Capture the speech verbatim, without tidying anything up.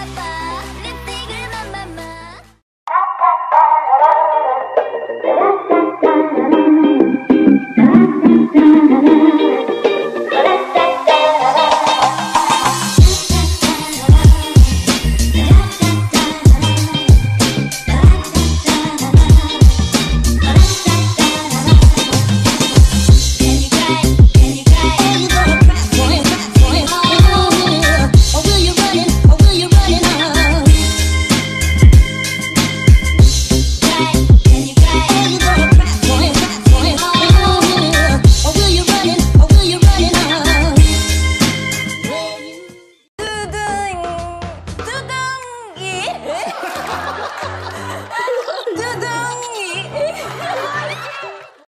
拜拜。